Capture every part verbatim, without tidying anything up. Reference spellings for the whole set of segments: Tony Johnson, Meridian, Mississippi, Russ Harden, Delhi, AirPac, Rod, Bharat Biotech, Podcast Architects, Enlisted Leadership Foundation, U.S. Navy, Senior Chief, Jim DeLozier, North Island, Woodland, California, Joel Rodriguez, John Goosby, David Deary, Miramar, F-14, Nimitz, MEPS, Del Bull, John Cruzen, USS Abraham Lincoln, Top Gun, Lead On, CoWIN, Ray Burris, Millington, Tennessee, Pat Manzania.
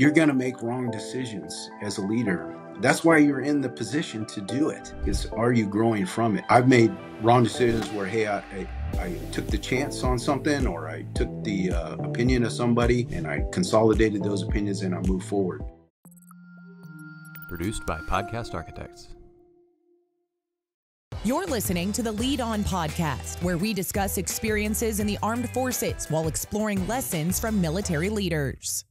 you're going to make wrong decisions as a leader. That's why you're in the position to do it. Is, are you growing from it? I've made wrong decisions where, hey, I, I, I took the chance on something, or I took the uh, opinion of somebody, and I consolidated those opinions and I moved forward. Produced by Podcast Architects. You're listening to the Lead On podcast, where we discuss experiences in the armed forces while exploring lessons from military leaders.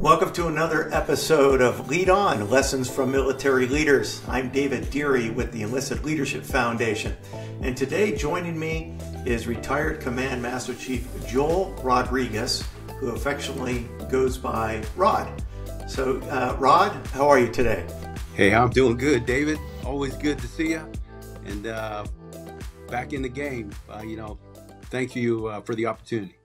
Welcome to another episode of Lead On, Lessons from Military Leaders. I'm David Deary with the Enlisted Leadership Foundation. And today joining me is retired Command Master Chief Joel Rodriguez, who affectionately goes by Rod. So, uh, Rod, how are you today? Hey, I'm doing good, David. Always good to see you. And uh, back in the game, uh, you know, thank you uh, for the opportunity.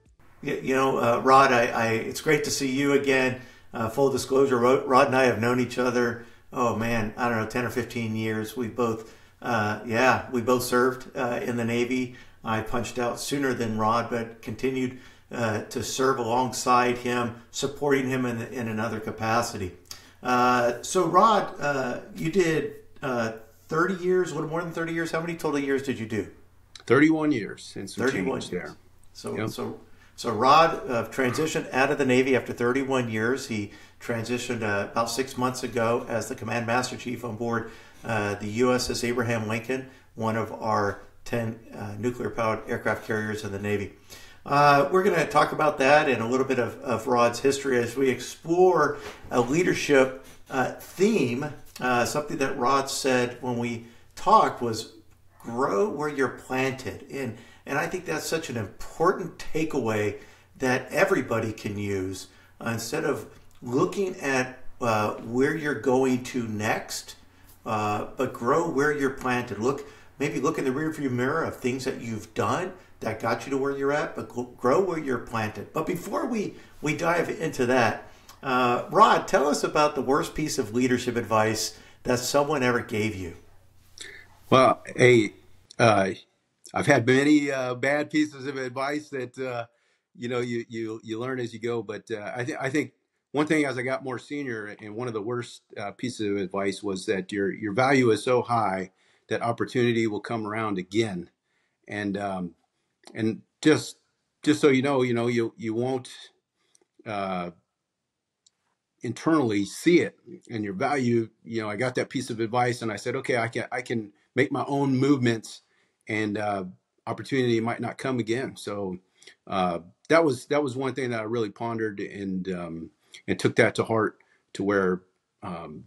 You know, uh, Rod, I, I, it's great to see you again. Uh, full disclosure, Rod and I have known each other, oh man, I don't know, ten or fifteen years. We both, uh, yeah, we both served uh, in the Navy. I punched out sooner than Rod, but continued uh, to serve alongside him, supporting him in, in another capacity. Uh, so Rod, uh, you did uh, thirty years, a little more than thirty years. How many total years did you do? thirty-one years. And some thirty-one years. There. So, yep. so. So Rod uh, transitioned out of the Navy after thirty-one years. He transitioned uh, about six months ago as the Command Master Chief on board uh, the U S S Abraham Lincoln, one of our ten uh, nuclear-powered aircraft carriers in the Navy. Uh, we're going to talk about that and a little bit of, of Rod's history as we explore a leadership uh, theme. Uh, something that Rod said when we talked was, grow where you're planted. And And I think that's such an important takeaway that everybody can use. Uh, instead of looking at uh, where you're going to next, uh, but grow where you're planted. Look, maybe look in the rearview mirror of things that you've done that got you to where you're at, but grow where you're planted. But before we, we dive into that, uh, Rod, tell us about the worst piece of leadership advice that someone ever gave you. Well, hey, uh... I've had many uh, bad pieces of advice that, uh, you know, you, you, you learn as you go. But uh, I, th I think one thing as I got more senior, and one of the worst uh, pieces of advice was that your, your value is so high that opportunity will come around again. And, um, and just, just so you know, you know, you, you won't uh, internally see it, and your value, you know, I got that piece of advice and I said, okay, I can, I can make my own movements, and uh, opportunity might not come again. So uh, that was that was one thing that I really pondered, and um, and took that to heart, to where um,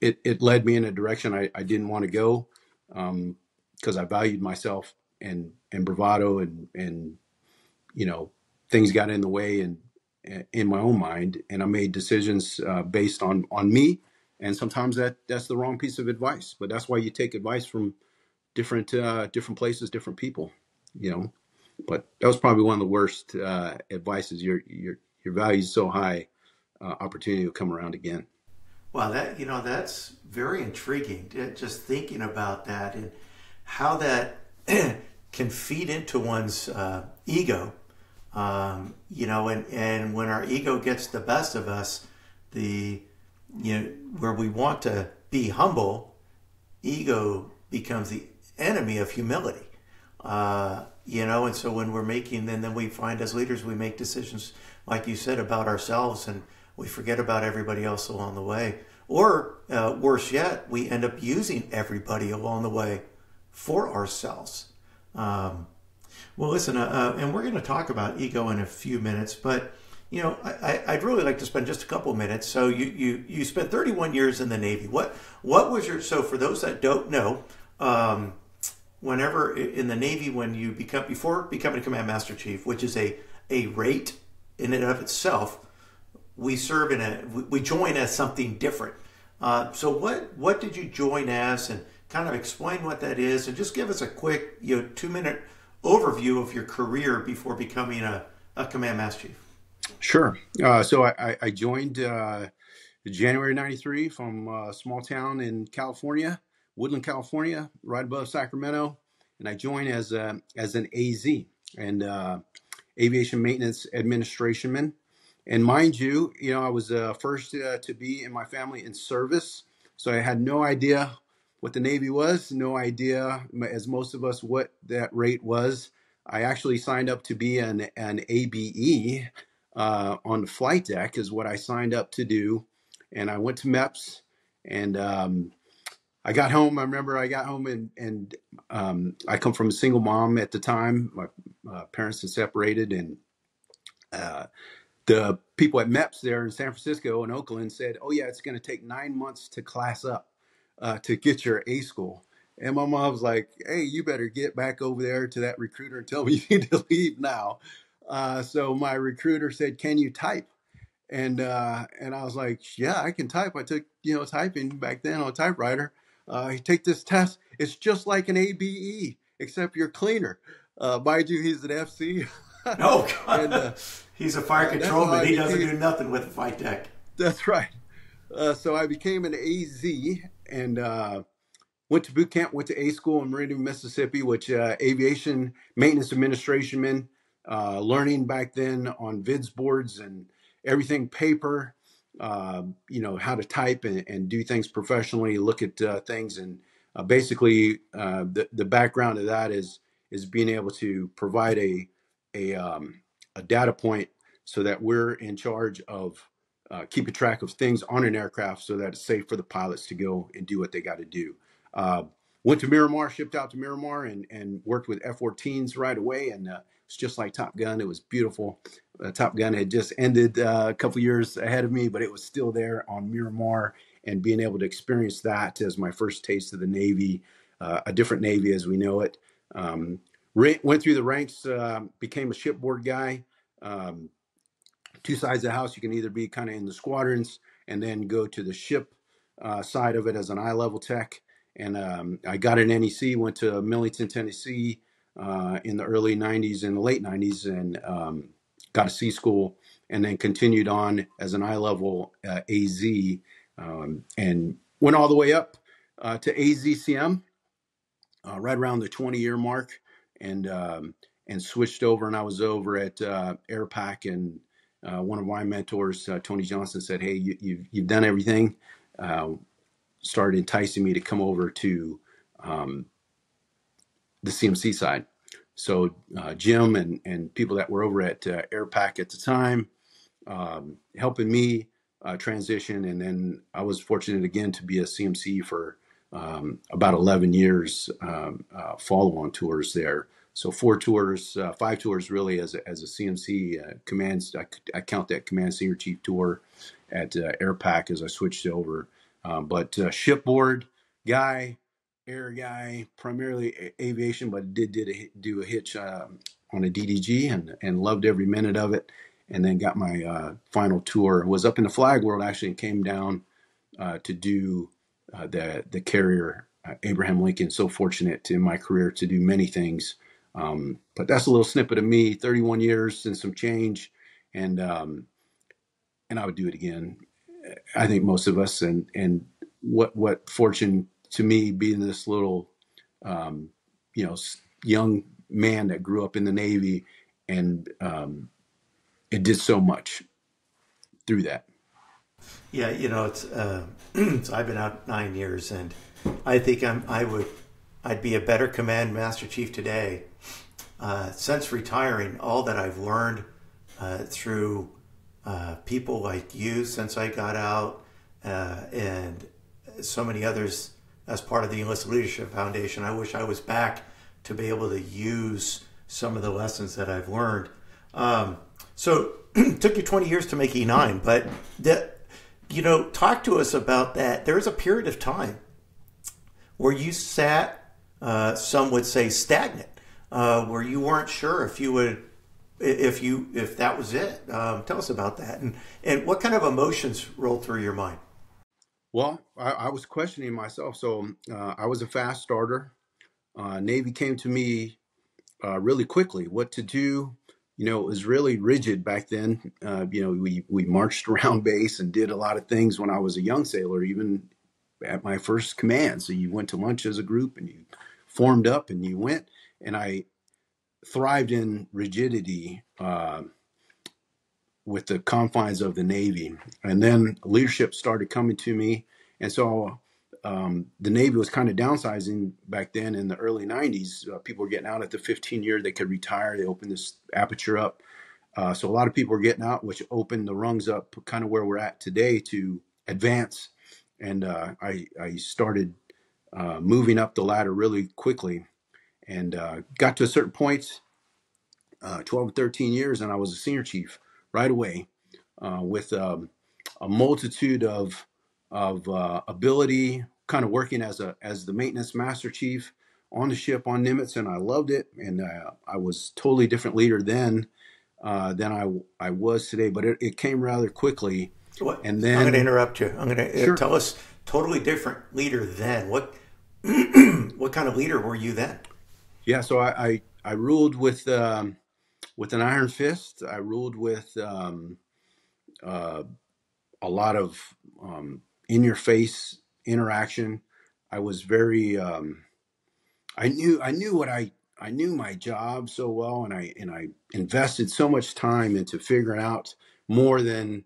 it, it led me in a direction I, I didn't want to go, because um, I valued myself and, and bravado, and, and, you know, things got in the way and in my own mind, and I made decisions uh, based on, on me. And sometimes that, that's the wrong piece of advice, but that's why you take advice from different uh, different places, different people, you know. But that was probably one of the worst uh, advices. Your your your value is so high, uh, opportunity will come around again. Wow, that, you know, that's very intriguing. Just thinking about that and how that can feed into one's uh, ego, um, you know. And and when our ego gets the best of us, the you know where we want to be humble, ego becomes the enemy of humility, uh, you know, and so when we're making, then then we find as leaders, we make decisions, like you said, about ourselves, and we forget about everybody else along the way, or uh, worse yet, we end up using everybody along the way for ourselves. Um, well, listen, uh, uh, and we're going to talk about ego in a few minutes, but you know, I, I'd really like to spend just a couple minutes. So you, you, you spent thirty-one years in the Navy. What, what was your, so for those that don't know, um, whenever in the Navy, when you become, before becoming a Command Master Chief, which is a, a rate in and of itself, we serve in a, we join as something different. Uh, so what, what did you join as, and kind of explain what that is, and just give us a quick, you know, two minute overview of your career before becoming a, a Command Master Chief. Sure. Uh, so I, I joined uh, January ninety-three from a small town in California, Woodland, California, right above Sacramento. And I joined as a, as an A Z, and uh, Aviation Maintenance Administration man. And mind you, you know, I was uh, first uh, to be in my family in service. So I had no idea what the Navy was, no idea, as most of us, what that rate was. I actually signed up to be an, an A B E uh, on the flight deck is what I signed up to do. And I went to MEPS, and um, I got home. I remember I got home, and, and um, I come from a single mom at the time. My uh, parents had separated, and uh, the people at MEPS there in San Francisco and Oakland said, oh, yeah, it's going to take nine months to class up uh, to get your A school. And my mom was like, hey, you better get back over there to that recruiter and tell me you need to leave now. Uh, so my recruiter said, can you type? And uh, and I was like, yeah, I can type. I took, you know, typing back then on a typewriter. Uh, you take this test. It's just like an A B E, except you're cleaner. Uh, mind you, he's an F C. No, and, uh, he's a fire uh, controlman. He became, doesn't do nothing with the flight deck. That's right. Uh, so I became an A Z, and uh, went to boot camp, went to A school in Meridian, Mississippi, which uh, aviation maintenance administration men, uh, learning back then on vids boards and everything paper, uh, you know, how to type and, and do things professionally, look at uh, things. And uh, basically uh, the, the background of that is, is being able to provide a, a, um, a data point so that we're in charge of uh, keeping track of things on an aircraft so that it's safe for the pilots to go and do what they got to do. Uh, went to Miramar, shipped out to Miramar, and, and worked with F fourteens right away. And uh, it's just like Top Gun. It was beautiful. Uh, Top Gun had just ended uh, a couple years ahead of me, but it was still there on Miramar, and being able to experience that as my first taste of the Navy, uh, a different Navy as we know it. Um, re- went through the ranks, uh, became a shipboard guy. Um, two sides of the house. You can either be kind of in the squadrons and then go to the ship uh, side of it as an eye level tech. And um, I got an N E C, went to Millington, Tennessee uh, in the early nineties and the late nineties, and um, got a C school, and then continued on as an I-level uh, A Z, um, and went all the way up uh, to A Z C M uh, right around the twenty-year mark, and um, and switched over, and I was over at uh, AirPac, and uh, one of my mentors, uh, Tony Johnson, said, hey, you, you've, you've done everything. Uh, started enticing me to come over to um, the C M C side. So uh, Jim and, and people that were over at uh, AirPac at the time, um, helping me uh, transition. And then I was fortunate again to be a C M C for um, about eleven years, um, uh, follow-on tours there. So four tours, uh, five tours really as a, as a C M C uh, command. I, I count that command senior chief tour at uh, AirPac as I switched over. Um, but uh, shipboard guy, air guy, primarily aviation, but did did a, do a hitch um, on a D D G, and, and loved every minute of it. And then got my uh, final tour. Was up in the flag world actually, and came down uh, to do uh, the the carrier uh, Abraham Lincoln. So fortunate in my career to do many things. Um, but that's a little snippet of me. thirty-one years and some change, and um, and I would do it again. I think most of us, and, and what, what fortune to me being this little, um, you know, young man that grew up in the Navy, and um, it did so much through that. Yeah. You know, it's, uh, so I've been out nine years and I think I'm, I would, I'd be a better Command Master Chief today. Uh, since retiring, all that I've learned uh, through Uh, people like you since I got out, uh, and so many others as part of the Enlisted Leadership Foundation. I wish I was back to be able to use some of the lessons that I've learned. Um, so it took you twenty years to make E nine, but that, you know, talk to us about that. There was a period of time where you sat, uh, some would say stagnant, uh, where you weren't sure if you would If you if that was it, um, tell us about that, and and what kind of emotions rolled through your mind? Well, I, I was questioning myself. So uh, I was a fast starter. Uh, Navy came to me uh, really quickly. What to do? You know, it was really rigid back then. Uh, you know, we we marched around base and did a lot of things when I was a young sailor, even at my first command. So you went to lunch as a group, and you formed up, and you went, and I. thrived in rigidity, uh, with the confines of the Navy. And then leadership started coming to me. And so um, the Navy was kind of downsizing back then in the early nineties. Uh, people were getting out at the fifteen year, they could retire. They opened this aperture up. Uh, so a lot of people were getting out, which opened the rungs up kind of where we're at today to advance. And uh, I, I started uh, moving up the ladder really quickly and uh, got to a certain point, uh, twelve, thirteen years, and I was a senior chief right away uh, with um, a multitude of of uh, ability, kind of working as a as the maintenance master chief on the ship on Nimitz, and I loved it. And uh, I was totally different leader then uh, than I I was today, but it, it came rather quickly. What? And then I'm going to interrupt you. I'm going to sure. tell us totally different leader then. What what kind of leader were you then? Yeah, so I I, I ruled with um, with an iron fist. I ruled with um, uh, a lot of um, in your face interaction. I was very um, I knew I knew what I I knew my job so well, and I and I invested so much time into figuring out more than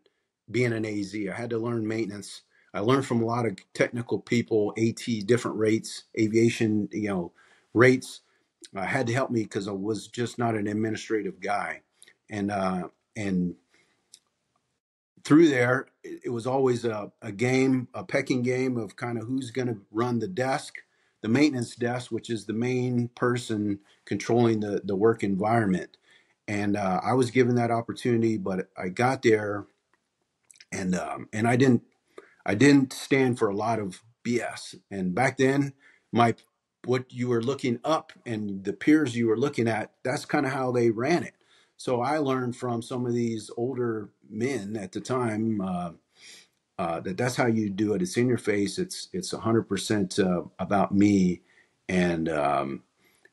being an A Z. I had to learn maintenance. I learned from a lot of technical people, AT, different rates, aviation, you know, rates. I had to help me because I was just not an administrative guy. And uh, and through there, it was always a, a game, a pecking game of kind of who's going to run the desk, the maintenance desk, which is the main person controlling the, the work environment. And uh, I was given that opportunity, but I got there. And um, and I didn't I didn't stand for a lot of B S. And back then, my what you were looking up and the peers you were looking at, that's kind of how they ran it. So I learned from some of these older men at the time uh, uh, that that's how you do it. It's in your face. It's it's one hundred percent uh, about me. And um,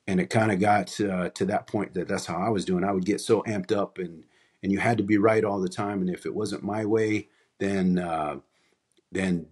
and it kind of got uh, to that point that that's how I was doing. I would get so amped up and. And you had to be right all the time. And if it wasn't my way, then, uh, then,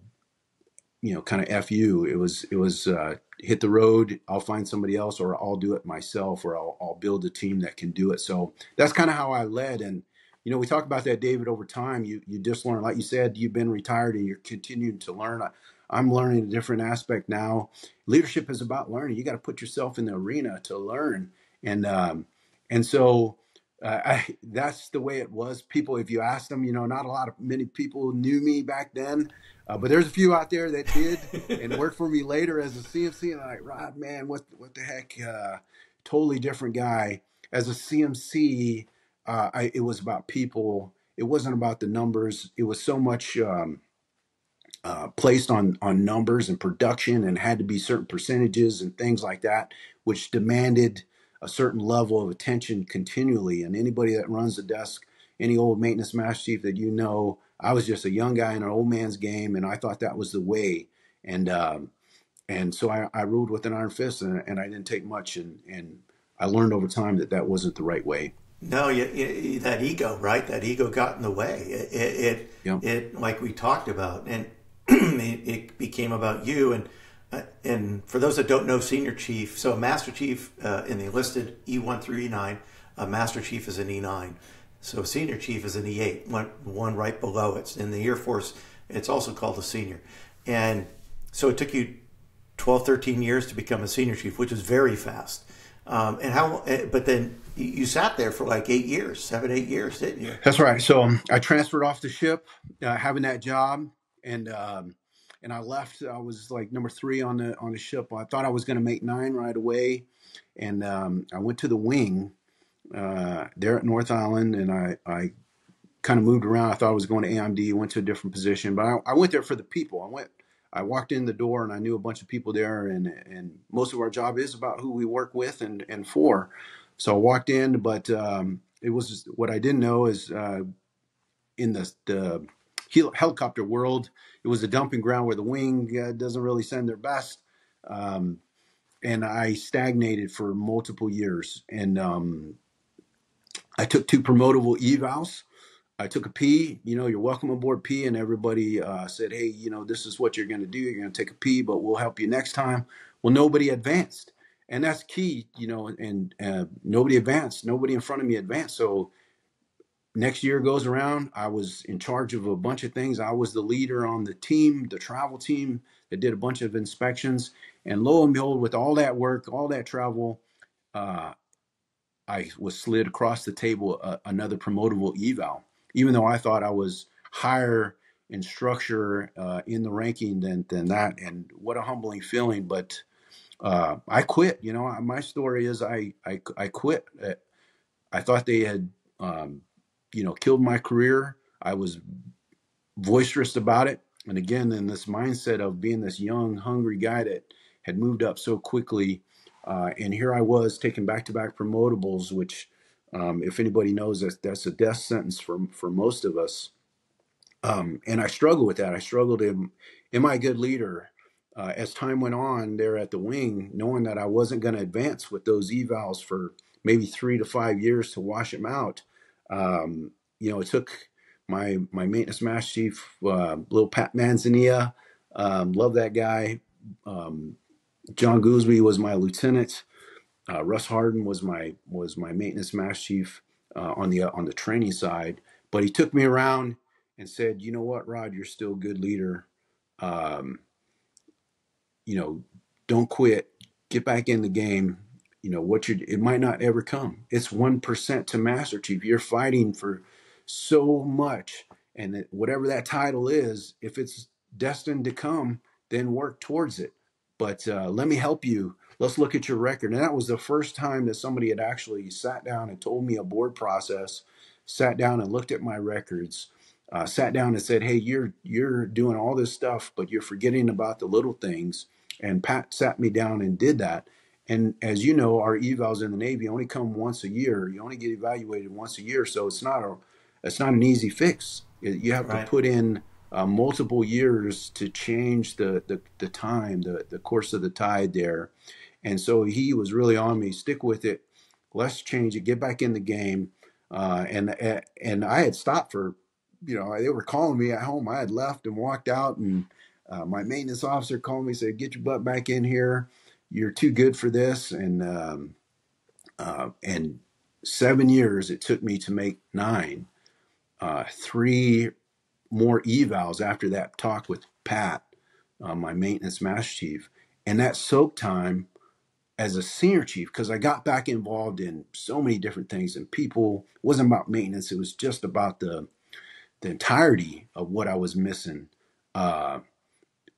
you know, kind of F you, it was, it was, uh, hit the road. I'll find somebody else, or I'll do it myself, or I'll, I'll build a team that can do it. So that's kind of how I led. And, you know, we talk about that, David, over time, you, you just learn, like you said, you've been retired and you're continuing to learn. I, I'm learning a different aspect now. Leadership is about learning. You got to put yourself in the arena to learn. And, um, and so, Uh, I, that's the way it was. People, if you asked them, you know, not a lot of many people knew me back then, uh, but there's a few out there that did and worked for me later as a C M C. And I'm like, Rod, man, what, what the heck? Uh, totally different guy. As a C M C, uh, I, it was about people. It wasn't about the numbers. It was so much um, uh, placed on, on numbers and production, and had to be certain percentages and things like that, which demanded a certain level of attention continually. And anybody that runs the desk, any old maintenance master chief that you know, I was just a young guy in an old man's game, and I thought that was the way. And um, and so I, I ruled with an iron fist, and, and I didn't take much. And, and I learned over time that that wasn't the right way. No, you, you, that ego, right? That ego got in the way. It, it, it, yeah. it like we talked about, and it, it became about you. And Uh, and for those that don't know, senior chief, so a master chief uh, in the enlisted E one through E nine, a master chief is an E nine. So a senior chief is an E eight, one, one right below it. In the Air Force, it's also called a senior. And so it took you twelve, thirteen years to become a senior chief, which is very fast. Um, and how? But then you sat there for like eight years, seven, eight years, didn't you? That's right. So um, I transferred off the ship, uh, having that job, and um And I left. I was like number three on the on the ship. I thought I was going to make nine right away, and um, I went to the wing uh, there at North Island, and I, I kind of moved around. I thought I was going to A M D, went to a different position, but I, I went there for the people. I went. I walked in the door, and I knew a bunch of people there, and and most of our job is about who we work with and and for. So I walked in, but um, it was what I didn't know is uh, in the the. helicopter world, it was a dumping ground where the wing uh, doesn't really send their best. Um, and I stagnated for multiple years. And um, I took two promotable evals. I took a P, you know, you're welcome aboard P, and everybody uh, said, hey, you know, this is what you're going to do. You're going to take a P, but we'll help you next time. Well, nobody advanced. And that's key, you know, and uh, nobody advanced. Nobody in front of me advanced. So next year goes around, I was in charge of a bunch of things. I was the leader on the team, the travel team that did a bunch of inspections. And lo and behold, with all that work, all that travel, uh, I was slid across the table uh, another promotable eval, even though I thought I was higher in structure uh, in the ranking than, than that. And what a humbling feeling. But uh, I quit. You know, my story is I, I, I quit. I thought they had, um, you know, killed my career. I was boisterous about it. And again, in this mindset of being this young, hungry guy that had moved up so quickly. Uh, and here I was taking back-to-back promotables, which um, if anybody knows, that that's a death sentence for, for most of us. Um, and I struggled with that. I struggled in, am I a good leader? Uh, as time went on there at the wing, knowing that I wasn't going to advance with those evals for maybe three to five years to wash them out. Um, you know, it took my, my maintenance master chief, uh, little Pat Manzania, um, love that guy. Um, John Goosby was my lieutenant. Uh, Russ Harden was my, was my maintenance master chief, uh, on the, uh, on the training side, but he took me around and said, you know what, Rod, you're still a good leader. Um, you know, don't quit, get back in the game. You know what you, it might not ever come. It's one percent to Master Chief. You're fighting for so much. And that whatever that title is, if it's destined to come, then work towards it. But uh, let me help you. Let's look at your record. And that was the first time that somebody had actually sat down and told me a board process, sat down and looked at my records, uh, sat down and said, hey, you're, you're doing all this stuff, but you're forgetting about the little things. And Pat sat me down and did that. And as you know, our evals in the Navy only come once a year. You only get evaluated once a year. So it's not a, it's not an easy fix. You have right. to put in uh, multiple years to change the, the, the time, the, the course of the tide there. And so he was really on me, stick with it. Let's change it. Get back in the game. Uh, and, and I had stopped for, you know, they were calling me at home. I had left and walked out, and uh, my maintenance officer called me, said, get your butt back in here. You're too good for this. And, um, uh, and seven years, it took me to make nine, uh, three more evals after that talk with Pat, uh, my maintenance master chief. And that soak time as a senior chief, cause I got back involved in so many different things and people. It wasn't about maintenance. It was just about the, the entirety of what I was missing, uh,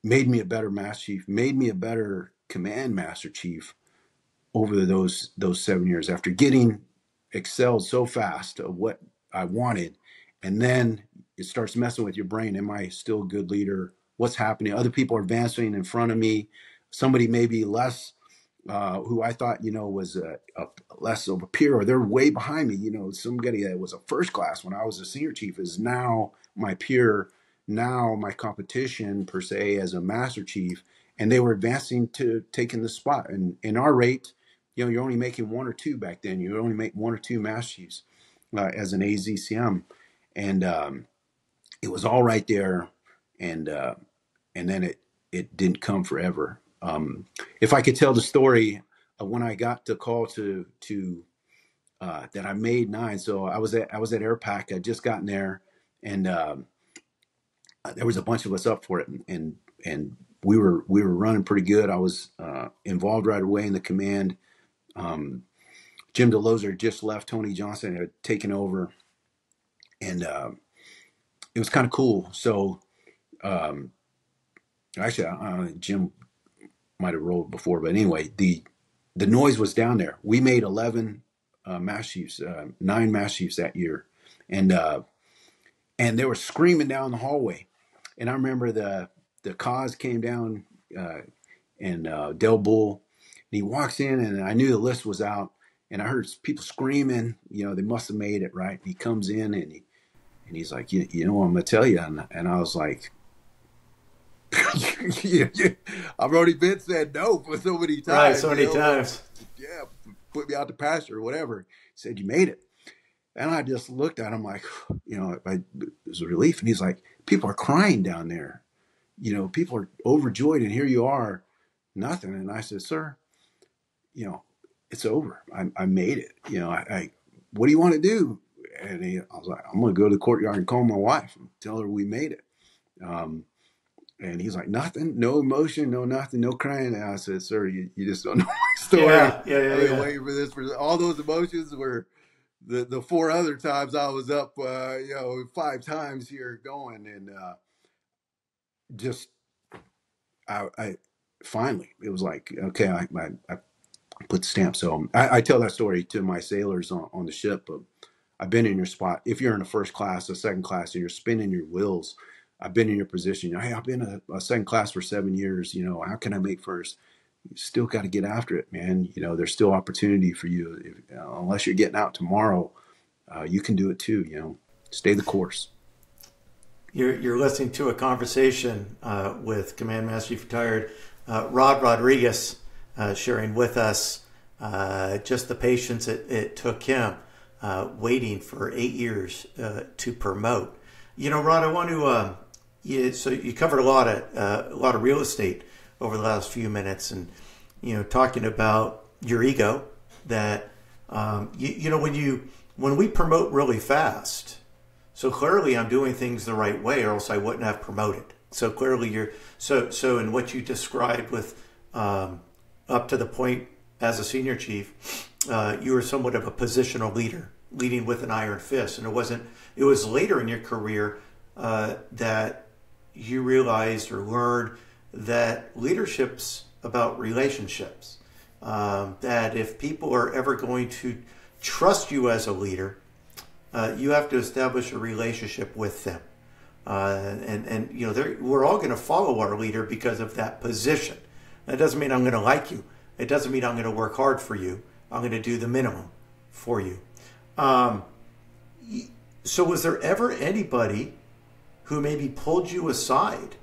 made me a better master chief, made me a better Command Master Chief over those those seven years after getting excelled so fast of what I wanted. And then it starts messing with your brain. Am I still a good leader? What's happening? Other people are advancing in front of me. Somebody maybe less uh, who I thought, you know, was a, a less of a peer, or they're way behind me. You know, somebody that was a first class when I was a senior chief is now my peer, now my competition per se as a master chief. And they were advancing to taking the spot. And in our rate, you know, you're only making one or two back then. You would only make one or two master chiefs uh, as an A Z C M. And um, it was all right there. And uh, and then it, it didn't come forever. Um, if I could tell the story of when I got the call to to uh, that I made nine. So I was at, I was at AirPac. I'd just gotten there. And um, there was a bunch of us up for it. And and, and we were, we were running pretty good. I was, uh, involved right away in the command. Um, Jim DeLozier just left. Tony Johnson had taken over, and, um, uh, it was kind of cool. So, um, actually, uh, Jim might've rolled before, but anyway, the, the noise was down there. We made eleven, uh, master chiefs, uh, nine master chiefs that year. And, uh, and they were screaming down the hallway. And I remember the, The cause came down uh, and uh, Del Bull, and he walks in, and I knew the list was out, and I heard people screaming, you know, they must have made it, right? And he comes in, and he and he's like, you, you know what I'm going to tell you? And, and I was like, I've already been said no for so many times. Right, so many you know? times. Yeah, put me out to pasture or whatever. He said, you made it. And I just looked at him like, you know, I, it was a relief. And he's like, people are crying down there. You know, people are overjoyed, and here you are, nothing. And I said, sir, you know, it's over. I, I made it. You know, I, I, what do you want to do? and he, I was like, I'm going to go to the courtyard and call my wife and tell her we made it. Um, and he's like, nothing, no emotion, no nothing, no crying. And I said, sir, you, you just don't know my story. Yeah, yeah, yeah, I've been yeah. waiting for this. For all those emotions were the, the four other times I was up, uh, you know, five times here going. And uh, just, I, I finally, it was like, okay, I, I, I put the stamp. So um, I, I tell that story to my sailors on, on the ship. Of, I've been in your spot. If you're in a first class, a second class, and you're spinning your wheels, I've been in your position. Hey, I've been a, a second class for seven years. You know, how can I make first? You still got to get after it, man. You know, there's still opportunity for you. If, uh, unless you're getting out tomorrow, uh, you can do it too. You know, stay the course. You're, you're listening to a conversation uh, with Command Master Chief Retired uh, Rod Rodriguez uh, sharing with us uh, just the patience it, it took him uh, waiting for eight years uh, to promote. You know, Rod, I want to. Uh, you, so you covered a lot of uh, a lot of real estate over the last few minutes, and you know, talking about your ego. That um, you, you know, when you when we promote really fast, so clearly I'm doing things the right way, or else I wouldn't have promoted. So clearly you're so so. In what you described with um, up to the point as a senior chief, uh, you were somewhat of a positional leader, leading with an iron fist, and it wasn't. It was later in your career uh, that you realized or learned that leadership's about relationships. Um, that if people are ever going to trust you as a leader, uh, you have to establish a relationship with them. Uh, and and you know we're all going to follow our leader because of that position. That doesn't mean I'm going to like you. It doesn't mean I'm going to work hard for you. I'm going to do the minimum for you. Um, y- So was there ever anybody who maybe pulled you aside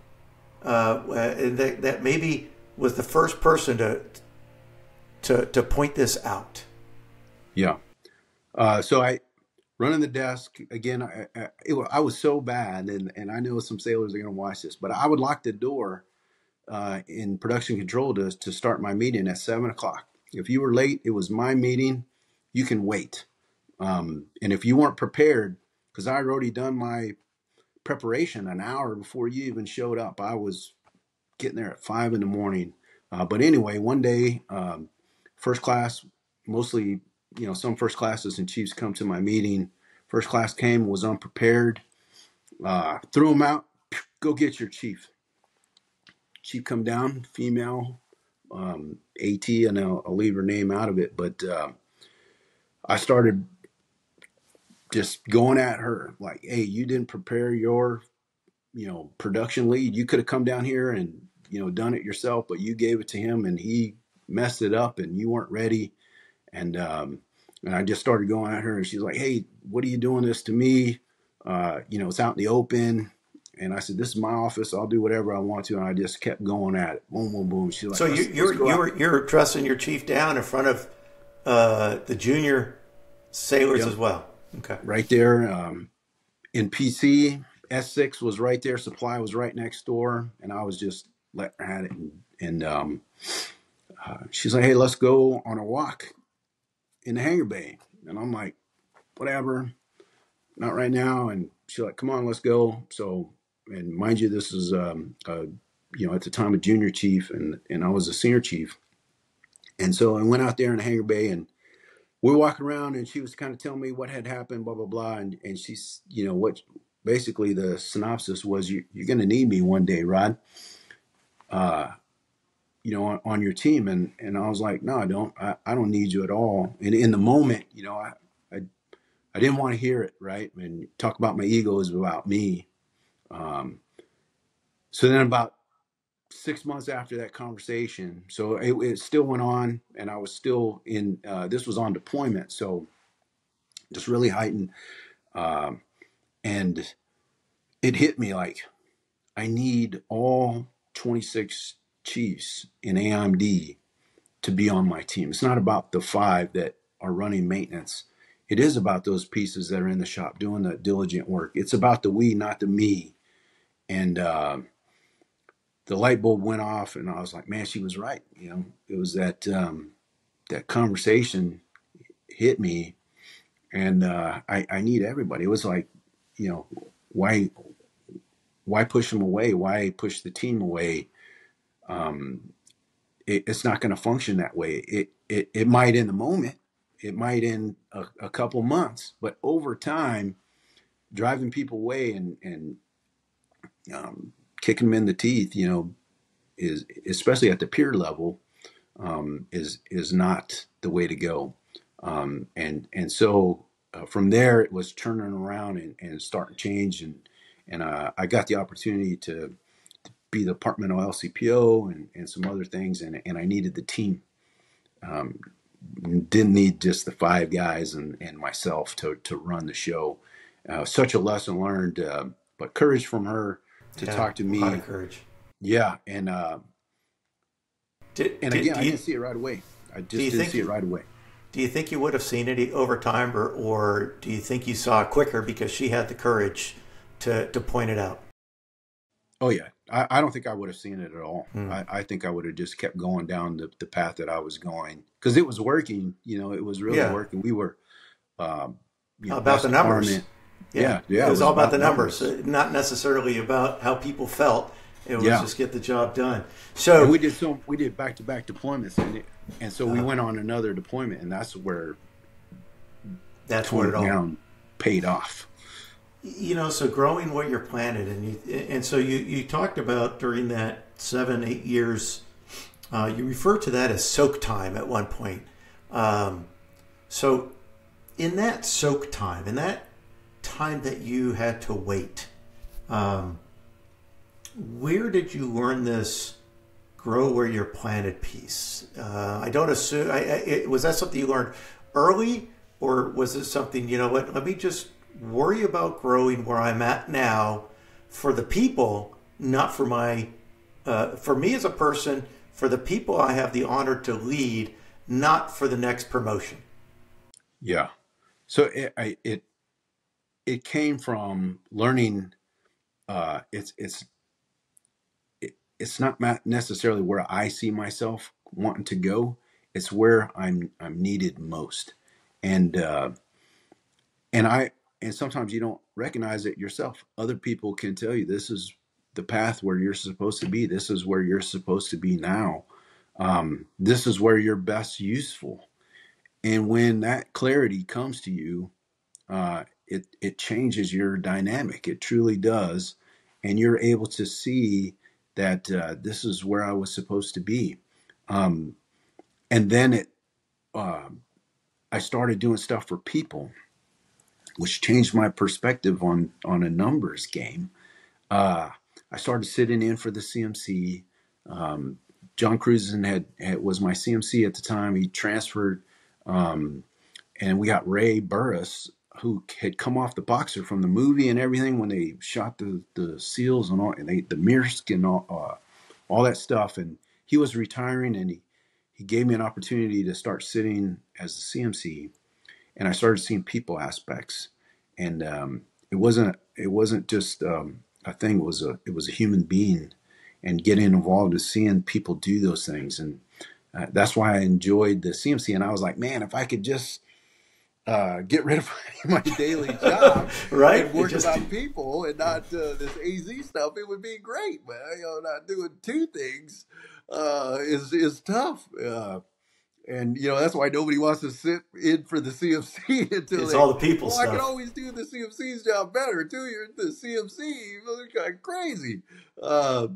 uh, and that, that maybe was the first person to to, to point this out? Yeah. Uh, so I running the desk again. I, I, it, I was so bad, and, and I know some sailors are going to watch this, but I would lock the door uh, in production control to, to start my meeting at seven o'clock. If you were late, it was my meeting. You can wait. Um, and if you weren't prepared, because I had already done my preparation an hour before you even showed up. I was getting there at five in the morning. Uh, but anyway, one day, um, first class, mostly, you know, some first classes and chiefs come to my meeting. First class came, was unprepared, uh, threw them out. Go get your chief. Chief come down, female, um, AT, and I'll, I'll leave her name out of it. But uh, I started just going at her like, hey, you didn't prepare your, you know, production lead. You could have come down here and, you know, done it yourself, but you gave it to him and he messed it up and you weren't ready. And, um, and I just started going at her and she's like, hey, what are you doing this to me? Uh, you know, it's out in the open. And I said, this is my office. I'll do whatever I want to. And I just kept going at it. Boom, boom, boom. She's like, so you're, you're, you're, you're dressing your chief down in front of, uh, the junior sailors yep. as well. Okay. Right there um, in P C, S six was right there. Supply was right next door. And I was just letting her have it. And, and um, uh, she's like, hey, let's go on a walk in the hangar bay. And I'm like, whatever, not right now. And she's like, come on, let's go. So, and mind you, this is, um, uh, you know, at the time a junior chief and, and I was a senior chief. And so I went out there in the hangar bay and we were walking around and she was kind of telling me what had happened, blah, blah, blah. And, and she's, you know, what basically the synopsis was, you, you're going to need me one day, Rod, uh, you know, on, on your team. And, and I was like, no, I don't, I, I don't need you at all. And in the moment, you know, I, I, I didn't want to hear it. Right. And talk about my ego is about me. Um, so then about six months after that conversation. So it, it still went on and I was still in, uh, this was on deployment. So just really heightened. Um, and it hit me like, I need all twenty-six chiefs in A I M D to be on my team. It's not about the five that are running maintenance. It is about those pieces that are in the shop doing the diligent work. It's about the we, not the me. And, um, uh, the light bulb went off and I was like, man, she was right. You know, it was that, um, that conversation hit me And uh, I, I need everybody. It was like, you know, why, why push them away? Why push the team away? Um, it, it's not going to function that way. It, it, it might in the moment, it might in a, a couple months, but over time, driving people away and, and um, kicking them in the teeth, you know, is, especially at the peer level, um, is, is not the way to go. Um, and, and so, uh, from there it was turning around and, and starting to change. And, and, uh, I got the opportunity to, to be the departmental L C P O and, and some other things. And, and I needed the team, um, didn't need just the five guys and, and myself to, to run the show. Uh, such a lesson learned, uh, but courage from her to yeah, talk to me. A lot of courage. Yeah. And, uh, did, and did, again, I you, didn't see it right away. I just didn't think, see it right away. Do you think you would have seen it over time, or, or do you think you saw it quicker because she had the courage to, to point it out? Oh, yeah. I, I don't think I would have seen it at all. Mm. I, I think I would have just kept going down the, the path that I was going, because it was working. You know, it was really yeah. working. We were um, you know, about the numbers. Yeah. Yeah. yeah. It was all about, about the numbers. numbers, not necessarily about how people felt. It was yeah. just get the job done. So and we did so we did back to back deployments, and it, and so we uh, went on another deployment, and that's where that's where it all paid off. You know, so growing what you're planted, and you, and so you you talked about during that seven eight years, uh, you referred to that as soak time at one point. Um, so in that soak time, in that time that you had to wait. Um, Where did you learn this grow where you're planted piece? Uh, I don't assume, I, I, it, was that something you learned early, or was it something, you know what, let me just worry about growing where I'm at now for the people, not for my, uh, for me as a person, for the people I have the honor to lead, not for the next promotion? Yeah. So it, I, it, it came from learning, uh, it's, it's, it's not necessarily where I see myself wanting to go. It's where I'm, I'm needed most. And, uh, and I, and sometimes you don't recognize it yourself. Other people can tell you, this is the path where you're supposed to be. This is where you're supposed to be now. Um, this is where you're best useful. And when that clarity comes to you, uh, it, it changes your dynamic. It truly does. And you're able to see that uh, this is where I was supposed to be. Um, and then it, uh, I started doing stuff for people, which changed my perspective on, on a numbers game. Uh, I started sitting in for the C M C. Um, John Cruzen had, had, was my C M C at the time. He transferred, um, and we got Ray Burris, who had come off the boxer from the movie and everything when they shot the, the SEALs and all, and they, the Mirsk and all, uh, all that stuff. And he was retiring, and he, he gave me an opportunity to start sitting as the C M C. And I started seeing people aspects, and, um, it wasn't, it wasn't just, um, a thing. It was a, it was a human being, and getting involved with seeing people do those things. And, uh, that's why I enjoyed the C M C. And I was like, man, if I could just, Uh, get rid of my daily job, right? And work just... about people and not uh, this A Z stuff. It would be great, but you know, not doing two things uh, is is tough. Uh, and you know, that's why nobody wants to sit in for the C M C until it's they, all the people. Well, stuff. I can always do the C M C's job better. Two years the C M C, you know, kind of crazy. Uh,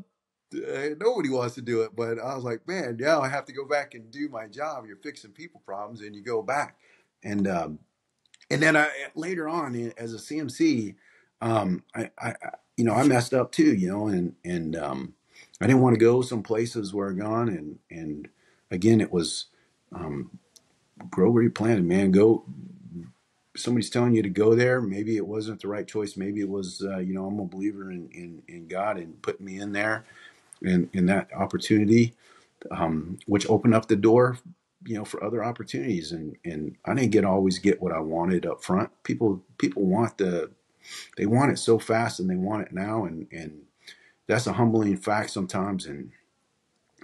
nobody wants to do it, but I was like, man, now I have to go back and do my job. You're fixing people problems, and you go back. And, um, and then I, later on as a C M C, um, I, I, you know, I messed up too, you know, and, and, um, I didn't want to go some places where I gone. And, and again, it was, um, grow where you planted, man, go, somebody's telling you to go there. Maybe it wasn't the right choice. Maybe it was, uh, you know, I'm a believer in, in, in God and putting me in there and in that opportunity, um, which opened up the door, you know, for other opportunities. And, and I didn't get, always get what I wanted up front. People, people want the, they want it so fast, and they want it now. And, and that's a humbling fact sometimes. And,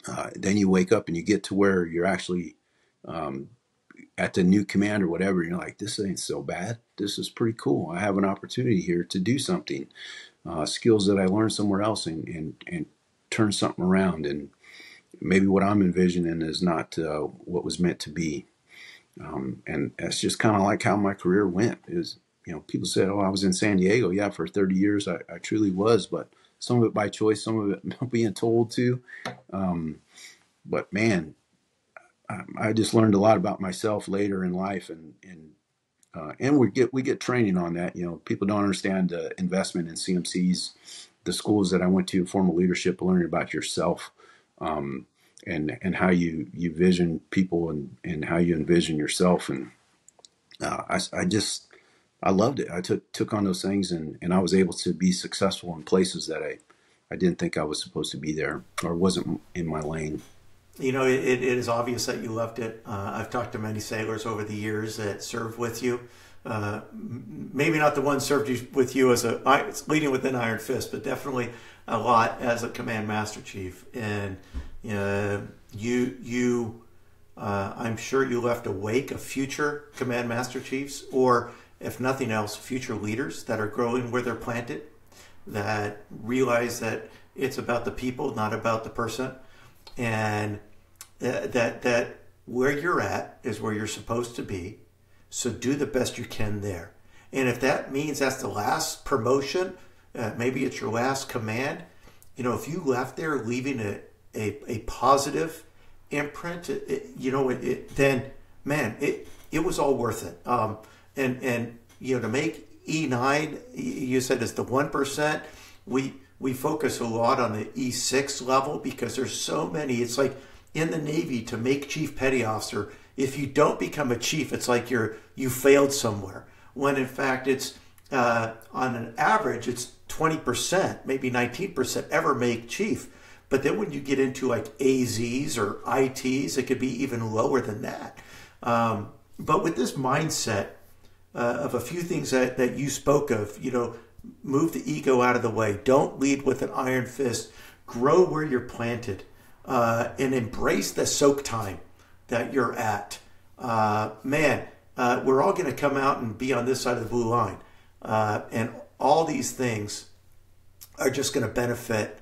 uh, then you wake up and you get to where you're actually, um, at the new command or whatever, you're like, this ain't so bad. This is pretty cool. I have an opportunity here to do something, uh, skills that I learned somewhere else, and, and, and turn something around. And maybe what I'm envisioning is not uh, what was meant to be. Um, and that's just kind of like how my career went. Is, you know, people said, oh, I was in San Diego. Yeah, for thirty years, I, I truly was, but some of it by choice, some of it being told to. Um, but man, I just learned a lot about myself later in life, and and uh, and we get we get training on that. You know, people don't understand the investment in C M Cs, the schools that I went to, formal leadership, learning about yourself, um, and and how you you vision people and and how you envision yourself. And uh, I I just I loved it. I took took on those things, and and I was able to be successful in places that I I didn't think I was supposed to be there, or wasn't in my lane. You know, it, it is obvious that you loved it. Uh, I've talked to many sailors over the years that served with you. Uh, maybe not the one served you, with you as a leading with an iron fist, but definitely a lot as a command master chief. And uh, you, you, uh, I'm sure you left a wake of future command master chiefs, or if nothing else, future leaders that are growing where they're planted, that realize that it's about the people, not about the person. And That, that that where you're at is where you're supposed to be, so do the best you can there. And if that means that's the last promotion, uh, maybe it's your last command, you know, if you left there leaving a, a, a positive imprint, it, it, you know, it, it, then, man, it it was all worth it. Um, and, and, you know, to make E nine, you said it's the one percent, we, we focus a lot on the E six level because there's so many, it's like, in the Navy, to make chief petty officer, if you don't become a chief, it's like you're you failed somewhere. When in fact, it's uh, on an average, it's twenty percent, maybe nineteen percent ever make chief. But then when you get into like A Zs or I Ts, it could be even lower than that. Um, but with this mindset uh, of a few things that that you spoke of, you know, move the ego out of the way. Don't lead with an iron fist. Grow where you're planted. Uh, and embrace the soak time that you're at. Uh, man, uh, we're all going to come out and be on this side of the blue line. Uh, and all these things are just going to benefit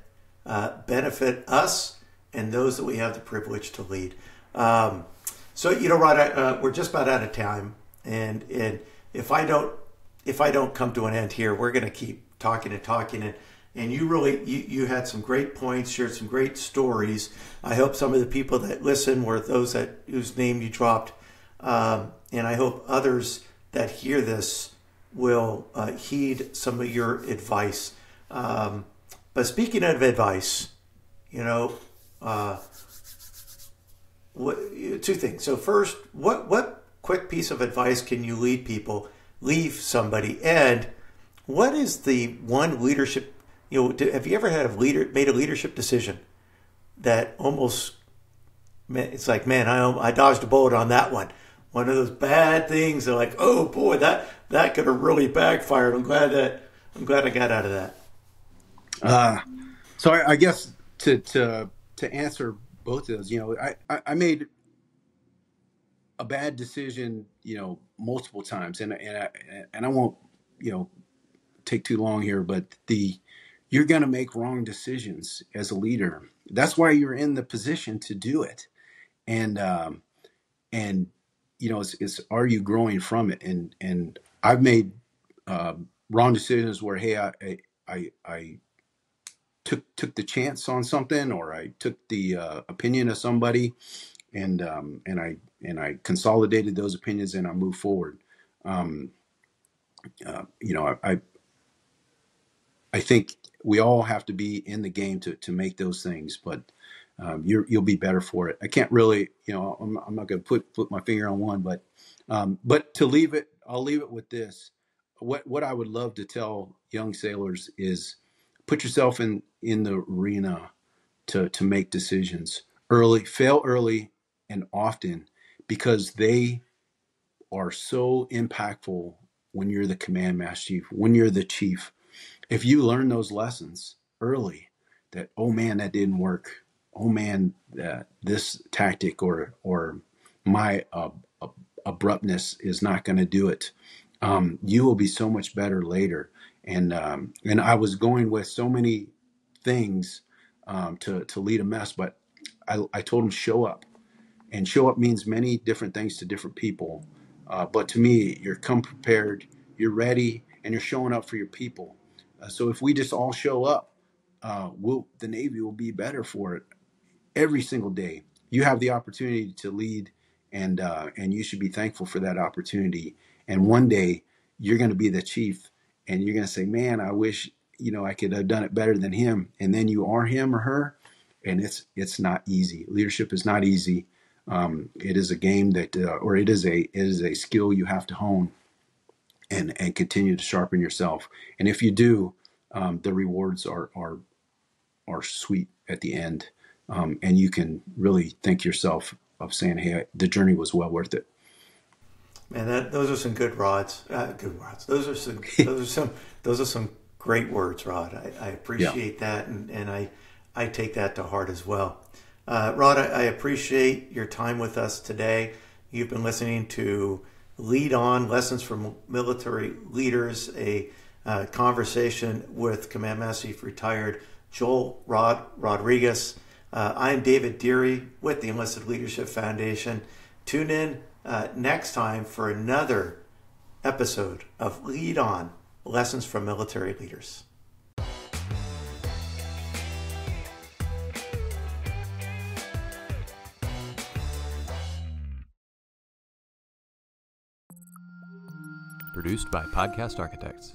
uh, benefit us and those that we have the privilege to lead. Um, so, you know, Rod, uh, we're just about out of time. And, and if I don't if I don't come to an end here, we're going to keep talking and talking. And And you really, you, you had some great points, shared some great stories. I hope some of the people that listen were those that whose name you dropped. Um, and I hope others that hear this will uh, heed some of your advice. Um, but speaking of advice, you know, uh, what, two things. So first, what, what quick piece of advice can you lead people, leave somebody? And what is the one leadership, you know, have you ever had a leader made a leadership decision that almost, it's like, man, I I dodged a bullet on that one. One of those bad things. They're like, oh boy, that that could have really backfired. I'm glad that I'm glad I got out of that. Uh, so I, I guess to to to answer both of those, you know, I I made a bad decision, you know, multiple times, and and I and I won't, you know, take too long here, but the you're going to make wrong decisions as a leader. That's why you're in the position to do it. And, um, and, you know, it's, it's, are you growing from it? And, and I've made, uh, wrong decisions where, hey, I, I, I took, took the chance on something, or I took the, uh, opinion of somebody, and, um, and I, and I consolidated those opinions and I moved forward. Um, uh, you know, I, I, I think we all have to be in the game to, to make those things, but um, you're, you'll be better for it. I can't really, you know, I'm, I'm not going to put, put my finger on one, but, um, but to leave it, I'll leave it with this. What, what I would love to tell young sailors is put yourself in, in the arena to, to make decisions early, fail early and often, because they are so impactful when you're the command master chief, when you're the chief. If you learn those lessons early, that, oh man, that didn't work. Oh man, uh, this tactic or or my uh, uh, abruptness is not going to do it. Um, you will be so much better later. And um, and I was going with so many things um, to, to lead a mess, but I, I told him show up. And show up means many different things to different people. Uh, but to me, you're come prepared, you're ready, and you're showing up for your people. Uh, so if we just all show up, uh, we'll, the Navy will be better for it every single day. You have the opportunity to lead, and uh, and you should be thankful for that opportunity. And one day you're going to be the chief, and you're going to say, "Man, I wish, you know, I could have done it better than him." And then you are him or her, and it's it's not easy. Leadership is not easy. Um, it is a game that, uh, or it is a it is a skill you have to hone, and and continue to sharpen yourself. And if you do, um, the rewards are are are sweet at the end, um, and you can really think yourself of saying, "Hey, the journey was well worth it." Man, that, those are some good rods. Uh, good rods. Those are some. Those are some. Those are some great words, Rod. I, I appreciate yeah. that, and, and I I take that to heart as well. Uh, Rod, I, I appreciate your time with us today. You've been listening to Lead On, Lessons from Military Leaders, a uh, conversation with Command Master Chief Retired Joel Rod Rodriguez. Uh, I'm David Deary with the Enlisted Leadership Foundation. Tune in uh, next time for another episode of Lead On, Lessons from Military Leaders. Produced by Podcast Architects.